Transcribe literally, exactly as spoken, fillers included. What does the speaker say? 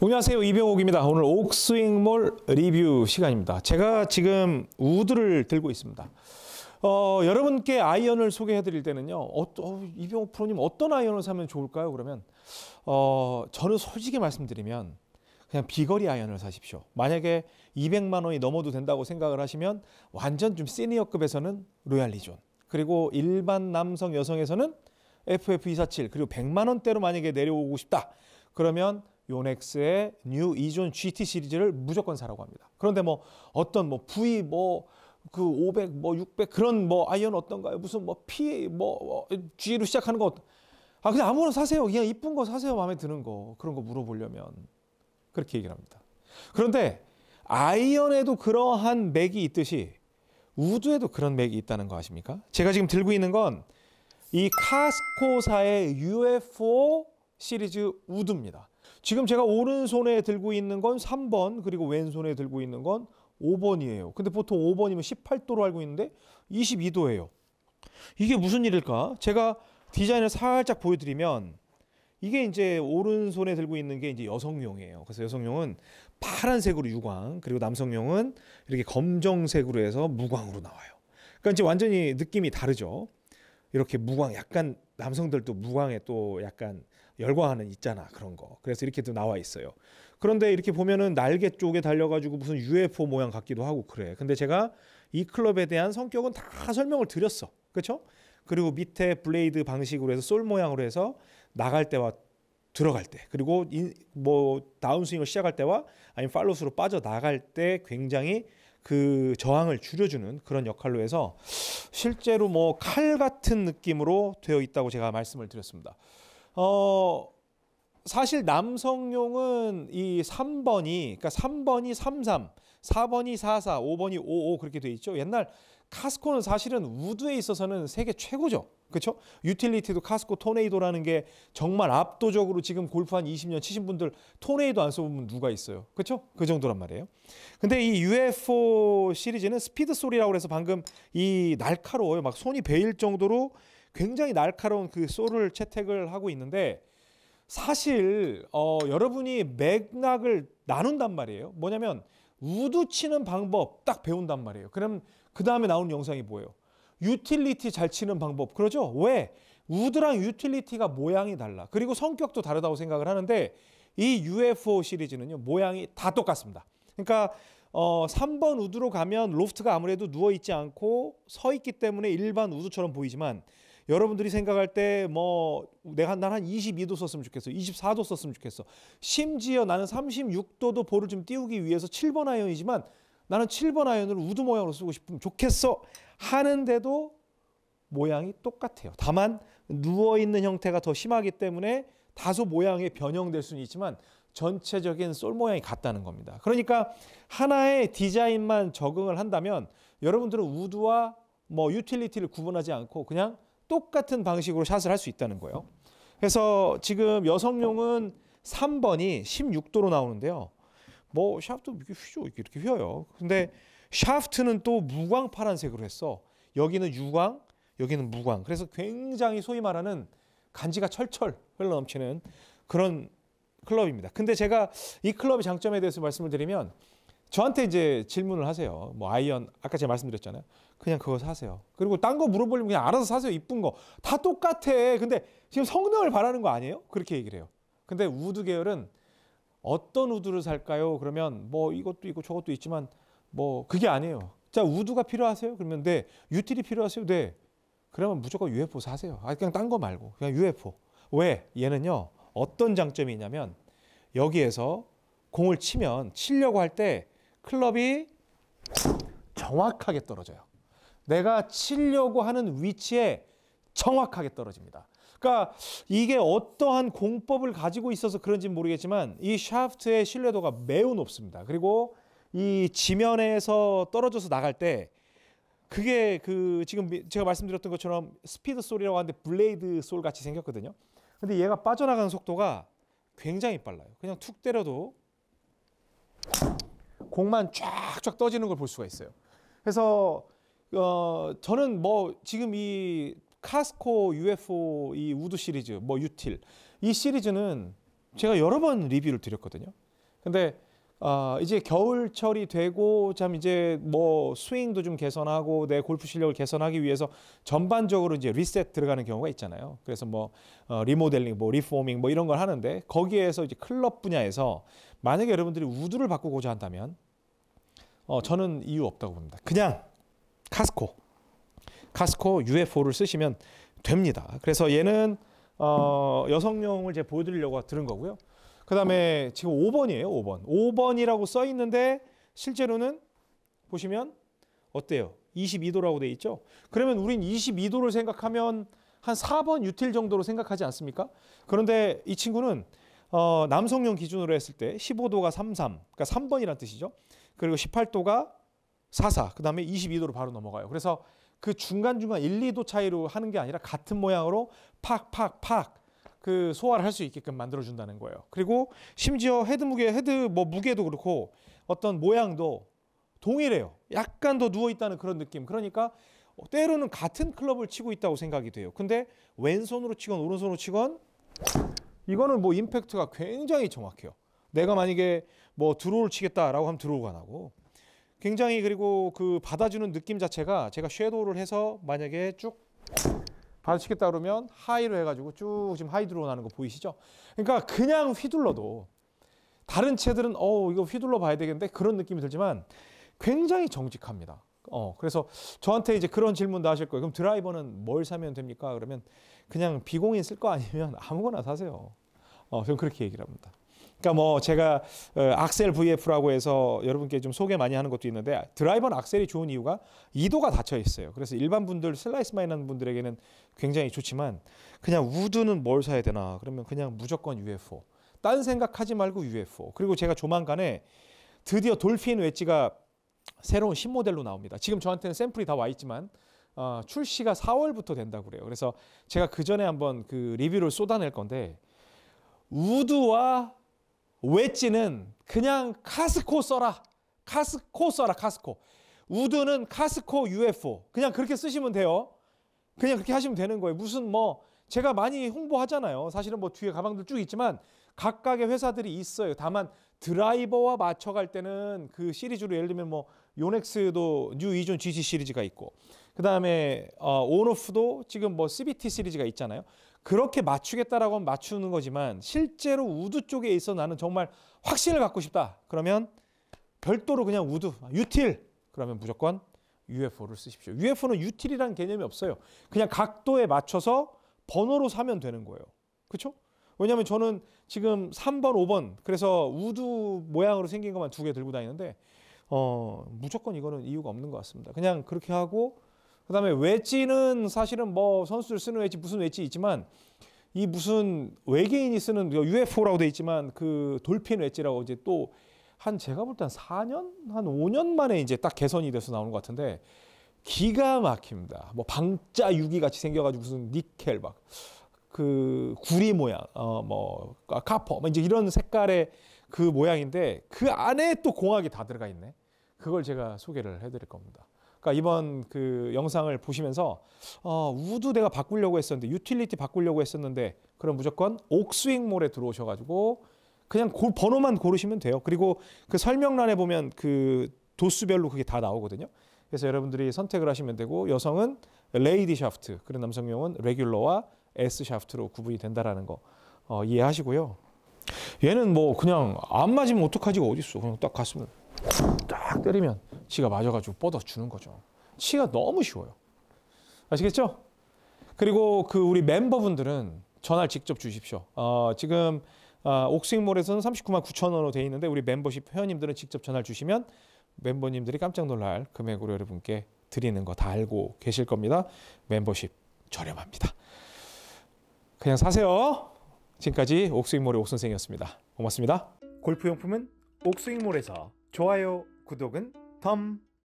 안녕하세요, 이병옥입니다. 오늘 옥스윙몰 리뷰 시간입니다. 제가 지금 우드를 들고 있습니다. 어, 여러분께 아이언을 소개해 드릴 때는요, 어, 어, 이병옥 프로님 어떤 아이언을 사면 좋을까요? 그러면 어, 저는 솔직히 말씀드리면 그냥 비거리 아이언을 사십시오. 만약에 이백만 원이 넘어도 된다고 생각을 하시면 완전 좀 시니어급에서는 로얄리존, 그리고 일반 남성 여성에서는 에프에프 이백사십칠, 그리고 백만 원대로 만약에 내려오고 싶다 그러면 요넥스의 뉴 이존 지티 시리즈를 무조건 사라고 합니다. 그런데 뭐 어떤 뭐 V 뭐 그 오백 뭐 육백 그런 뭐 아이언 어떤가요? 무슨 뭐 P 뭐 G로 시작하는 거, 아 그냥 아무거나 사세요. 그냥 이쁜 거 사세요. 마음에 드는 거, 그런 거 물어보려면 그렇게 얘기를 합니다. 그런데 아이언에도 그러한 맥이 있듯이 우드에도 그런 맥이 있다는 거 아십니까? 제가 지금 들고 있는 건 이 카스코사의 유에프오 시리즈 우드입니다. 지금 제가 오른손에 들고 있는 건 삼 번, 그리고 왼손에 들고 있는 건 오 번이에요. 근데 보통 오 번이면 십팔 도로 알고 있는데 이십이 도예요. 이게 무슨 일일까? 제가 디자인을 살짝 보여드리면, 이게 이제 오른손에 들고 있는 게 이제 여성용이에요. 그래서 여성용은 파란색으로 유광, 그리고 남성용은 이렇게 검정색으로 해서 무광으로 나와요. 그러니까 이제 완전히 느낌이 다르죠. 이렇게 무광, 약간 남성들도 무광에 또 약간 열광하는 있잖아, 그런 거. 그래서 이렇게 또 나와 있어요. 그런데 이렇게 보면은 날개 쪽에 달려가지고 무슨 유에프오 모양 같기도 하고 그래. 근데 제가 이 클럽에 대한 성격은 다 설명을 드렸어. 그렇죠? 그리고 밑에 블레이드 방식으로 해서 솔 모양으로 해서 나갈 때와 들어갈 때, 그리고 인, 뭐 다운스윙을 시작할 때와 아니면 팔로스로 빠져 나갈 때 굉장히 그 저항을 줄여주는 그런 역할로 해서 실제로 뭐 칼 같은 느낌으로 되어 있다고 제가 말씀을 드렸습니다. 어 사실 남성용은 이 삼 번이, 그러니까 삼 번이 삼십삼, 사 번이 사십사, 오 번이 오십오 그렇게 돼 있죠. 옛날 카스코는 사실은 우드에 있어서는 세계 최고죠. 그렇죠? 유틸리티도 카스코 토네이도라는 게 정말 압도적으로, 지금 골프 한 이십 년 치신 분들 토네이도 안 써보면 누가 있어요. 그렇죠? 그 정도란 말이에요. 근데 이 유에프오 시리즈는 스피드 솔이라고 해서 방금 이 날카로워요. 막 손이 베일 정도로 굉장히 날카로운 그 솔을 채택을 하고 있는데, 사실 어, 여러분이 맥락을 나눈단 말이에요. 뭐냐면 우드 치는 방법 딱 배운단 말이에요. 그럼 그 다음에 나오는 영상이 뭐예요? 유틸리티 잘 치는 방법. 그러죠? 왜? 우드랑 유틸리티가 모양이 달라. 그리고 성격도 다르다고 생각을 하는데, 이 유에프오 시리즈는요, 모양이 다 똑같습니다. 그러니까 어, 삼 번 우드로 가면 로프트가 아무래도 누워있지 않고 서있기 때문에 일반 우드처럼 보이지만, 여러분들이 생각할 때 뭐 내가 난 한 이십이 도 썼으면 좋겠어, 이십사 도 썼으면 좋겠어, 심지어 나는 삼십육 도도 볼을 좀 띄우기 위해서 칠 번 아이언이지만 나는 칠 번 아이언을 우드 모양으로 쓰고 싶으면 좋겠어 하는데도 모양이 똑같아요. 다만 누워있는 형태가 더 심하기 때문에 다소 모양이 변형될 수는 있지만 전체적인 솔 모양이 같다는 겁니다. 그러니까 하나의 디자인만 적응을 한다면 여러분들은 우드와 뭐 유틸리티를 구분하지 않고 그냥 똑같은 방식으로 샷을 할 수 있다는 거예요. 그래서 지금 여성용은 삼 번이 십육 도로 나오는데요. 뭐 샤프트 이렇게 휘죠. 이렇게 휘어요. 근데 샤프트는 또 무광 파란색으로 했어. 여기는 유광, 여기는 무광. 그래서 굉장히 소위 말하는 간지가 철철 흘러넘치는 그런 클럽입니다. 근데 제가 이 클럽의 장점에 대해서 말씀을 드리면, 저한테 이제 질문을 하세요. 뭐 아이언 아까 제가 말씀드렸잖아요. 그냥 그거 사세요. 그리고 딴 거 물어보려면 그냥 알아서 사세요. 이쁜 거. 다 똑같아. 근데 지금 성능을 바라는 거 아니에요? 그렇게 얘기를 해요. 근데 우드 계열은 어떤 우드를 살까요? 그러면 뭐 이것도 있고 저것도 있지만 뭐 그게 아니에요. 자, 우드가 필요하세요? 그러면 네. 유틸이 필요하세요? 네. 그러면 무조건 유에프오 사세요. 아, 그냥 딴 거 말고 그냥 유에프오. 왜? 얘는요, 어떤 장점이 있냐면, 여기에서 공을 치면 치려고 할 때 클럽이 정확하게 떨어져요. 내가 치려고 하는 위치에 정확하게 떨어집니다. 그러니까 이게 어떠한 공법을 가지고 있어서 그런지는 모르겠지만 이 샤프트의 신뢰도가 매우 높습니다. 그리고 이 지면에서 떨어져서 나갈 때, 그게 그 지금 제가 말씀드렸던 것처럼 스피드 솔이라고 하는데 블레이드 솔 같이 생겼거든요. 근데 얘가 빠져나가는 속도가 굉장히 빨라요. 그냥 툭 때려도 공만 쫙쫙 떠지는 걸 볼 수가 있어요. 그래서 어 저는 뭐 지금 이 카스코 유에프오 이 우드 시리즈, 뭐 유틸 이 시리즈는 제가 여러 번 리뷰를 드렸거든요. 근데 어, 이제 겨울철이 되고 참 이제 뭐 스윙도 좀 개선하고 내 골프 실력을 개선하기 위해서 전반적으로 이제 리셋 들어가는 경우가 있잖아요. 그래서 뭐 어, 리모델링, 뭐 리포밍 뭐 이런 걸 하는데 거기에서 이제 클럽 분야에서 만약에 여러분들이 우드를 바꾸고자 한다면 어, 저는 이유 없다고 봅니다. 그냥 카스코, 카스코 유에프오를 쓰시면 됩니다. 그래서 얘는 어, 여성용을 제가 보여드리려고 들은 거고요. 그 다음에 지금 오 번이에요. 오 번. 오 번이라고 써 있는데 실제로는 보시면 어때요? 이십이 도라고 돼 있죠? 그러면 우린 이십이 도를 생각하면 한 사 번 유틸 정도로 생각하지 않습니까? 그런데 이 친구는 어, 남성용 기준으로 했을 때 십오 도가 삼십삼, 그러니까 삼 번이란 뜻이죠. 그리고 십팔 도가 사십사, 그 다음에 이십이 도로 바로 넘어가요. 그래서 그 중간중간 일, 이 도 차이로 하는 게 아니라 같은 모양으로 팍팍팍 그 소화를 할 수 있게끔 만들어준다는 거예요. 그리고 심지어 헤드 무게, 헤드 뭐 무게도 그렇고 어떤 모양도 동일해요. 약간 더 누워있다는 그런 느낌. 그러니까 때로는 같은 클럽을 치고 있다고 생각이 돼요. 근데 왼손으로 치건 오른손으로 치건 이거는 뭐 임팩트가 굉장히 정확해요. 내가 만약에 뭐 드로우를 치겠다라고 하면 드로우가 나고 굉장히 그리고 그 받아주는 느낌 자체가 제가 섀도우를 해서 만약에 쭉 받아치겠다 그러면 하이로 해가지고 쭉 지금 하이 드로우 나는 거 보이시죠? 그러니까 그냥 휘둘러도 다른 채들은 어 이거 휘둘러 봐야 되겠는데 그런 느낌이 들지만 굉장히 정직합니다. 어 그래서 저한테 이제 그런 질문도 하실 거예요. 그럼 드라이버는 뭘 사면 됩니까? 그러면 그냥 비공인 쓸 거 아니면 아무거나 사세요. 어 저는 그렇게 얘기를 합니다. 그러니까 뭐 제가 액셀 브이에프라고 해서 여러분께 좀 소개 많이 하는 것도 있는데 드라이버는 액셀이 좋은 이유가 이 도가 닫혀 있어요. 그래서 일반 분들 슬라이스 많이 나는 분들에게는 굉장히 좋지만 그냥 우드는 뭘 사야 되나 그러면 그냥 무조건 유에프오. 딴 생각하지 말고 유에프오. 그리고 제가 조만간에 드디어 돌핀 웨지가 새로운 신모델로 나옵니다. 지금 저한테는 샘플이 다 와 있지만 어, 출시가 사월부터 된다고 그래요. 그래서 제가 그 전에 한번 그 리뷰를 쏟아낼 건데 우드와 웨지는 그냥 카스코 써라. 카스코 써라. 카스코. 우드는 카스코 유에프오. 그냥 그렇게 쓰시면 돼요. 그냥 그렇게 하시면 되는 거예요. 무슨 뭐 제가 많이 홍보하잖아요. 사실은 뭐 뒤에 가방들 쭉 있지만 각각의 회사들이 있어요. 다만 드라이버와 맞춰갈 때는 그 시리즈로 예를 들면 뭐 요넥스도 뉴 이존 지지 시리즈가 있고 그 다음에 어, 온오프도 지금 뭐 씨비티 시리즈가 있잖아요. 그렇게 맞추겠다라고 하면 맞추는 거지만 실제로 우드 쪽에 있어 나는 정말 확신을 갖고 싶다. 그러면 별도로 그냥 우드, 유틸. 그러면 무조건 유에프오를 쓰십시오. 유에프오는 유틸이라는 개념이 없어요. 그냥 각도에 맞춰서 번호로 사면 되는 거예요. 그렇죠? 왜냐하면 저는 지금 삼 번, 오 번 그래서 우드 모양으로 생긴 것만 두 개 들고 다니는데 어, 무조건 이거는 이유가 없는 것 같습니다. 그냥 그렇게 하고 그 다음에 웨지는 사실은 뭐 선수들 쓰는 웨지 무슨 웨지 있지만 이 무슨 외계인이 쓰는 유에프오라고 돼 있지만 그 돌핀 웨지라고 이제 또 한 제가 볼 때 한 사 년? 한 오 년 만에 이제 딱 개선이 돼서 나오는 것 같은데 기가 막힙니다. 뭐 방자 유기 같이 생겨가지고 무슨 니켈 막 그 구리 모양 어 뭐 카퍼 이제 이런 색깔의 그 모양인데 그 안에 또 공학이 다 들어가 있네. 그걸 제가 소개를 해드릴 겁니다. 그러니까 이번 그 영상을 보시면서 어, 우드 내가 바꾸려고 했었는데 유틸리티 바꾸려고 했었는데 그럼 무조건 옥스윙몰에 들어오셔가지고 그냥 고, 번호만 고르시면 돼요. 그리고 그 설명란에 보면 그 도수별로 그게 다 나오거든요. 그래서 여러분들이 선택을 하시면 되고 여성은 레이디 샤프트 그리고 남성용은 레귤러와 S 샤프트로 구분이 된다라는 거 어, 이해하시고요. 얘는 뭐 그냥 안 맞으면 어떡하지가 어딨어. 그냥 딱 갔으면 딱 때리면 치가 맞아가지고 뻗어주는 거죠. 치가 너무 쉬워요. 아시겠죠? 그리고 그 우리 멤버분들은 전화를 직접 주십시오. 어, 지금 어, 옥스윙몰에서는 삼십구만 구천 원으로 돼 있는데 우리 멤버십 회원님들은 직접 전화를 주시면 멤버님들이 깜짝 놀랄 금액으로 여러분께 드리는 거 다 알고 계실 겁니다. 멤버십 저렴합니다. 그냥 사세요. 지금까지 옥스윙몰의 옥선생이었습니다. 고맙습니다. 골프용품은 옥스윙몰에서 좋아요, 구독은 덤!